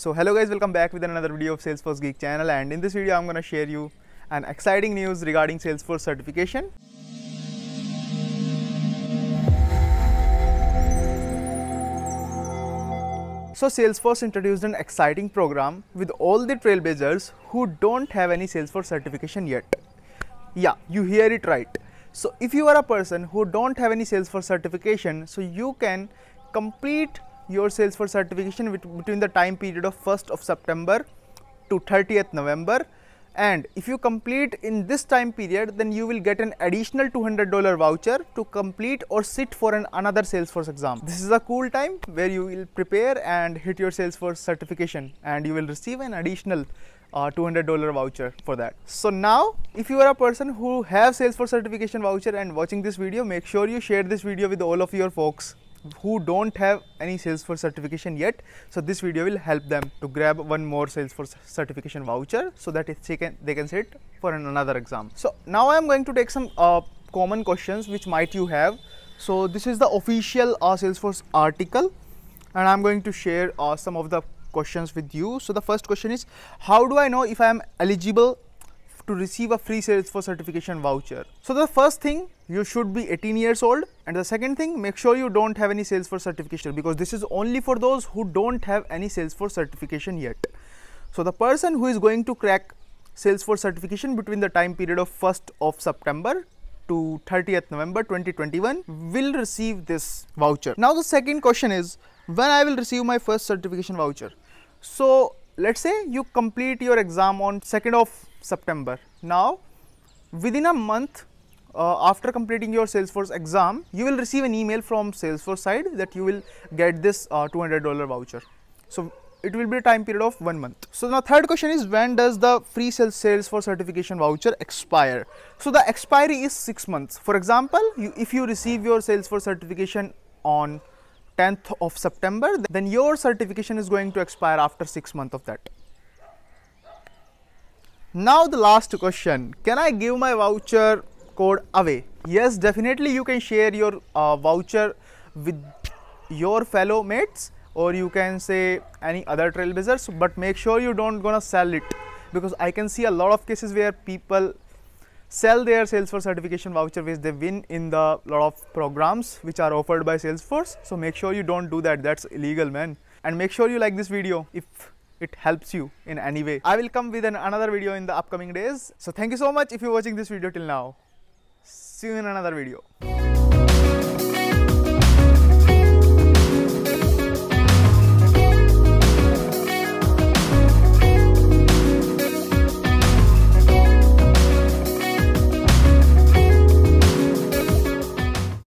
So hello guys, welcome back with another video of Salesforce Geek channel, and in this video I'm going to share you an exciting news regarding Salesforce certification. So Salesforce introduced an exciting program with all the Trailblazers who don't have any Salesforce certification yet. Yeah, you hear it right. So if you are a person who don't have any Salesforce certification, so you can complete your Salesforce certification between the time period of 1st of September to 30th November. And if you complete in this time period, then you will get an additional $200 voucher to complete or sit for another Salesforce exam. This is a cool time where you will prepare and hit your Salesforce certification, and you will receive an additional $200 voucher for that. So now, if you are a person who have Salesforce certification voucher and watching this video, make sure you share this video with all of your folks who don't have any Salesforce certification yet. So this video will help them to grab one more Salesforce certification voucher so that they can sit for another exam. So now I am going to take some common questions which might you have. So this is the official Salesforce article, and I am going to share some of the questions with you. So the first question is, how do I know if I am eligible to receive a free Salesforce certification voucher? So the first thing, you should be 18 years old, and the second thing, make sure you don't have any Salesforce certification, because this is only for those who don't have any Salesforce certification yet. So the person who is going to crack Salesforce certification between the time period of 1st of September to 30th November 2021 will receive this voucher. Now the second question is, when I will receive my first certification voucher? So let's say you complete your exam on 2nd of September. Now within a month after completing your Salesforce exam, you will receive an email from Salesforce side that you will get this $200 voucher. So it will be a time period of 1 month. So now third question is, when does the free Salesforce certification voucher expire? So the expiry is 6 months. For example, if you receive your Salesforce certification on 10th of September, then your certification is going to expire after 6 months of that. Now the last question, can I give my voucher code away? Yes, definitely you can share your voucher with your fellow mates, or you can say any other Trailblazers, but make sure you don't gonna sell it, because I can see a lot of cases where people sell their Salesforce certification voucher which they win in the lot of programs which are offered by Salesforce. So make sure you don't do that, that's illegal, man. And make sure you like this video if it helps you in any way. I will come with another video in the upcoming days. So thank you so much if you're watching this video till now. See you in another video.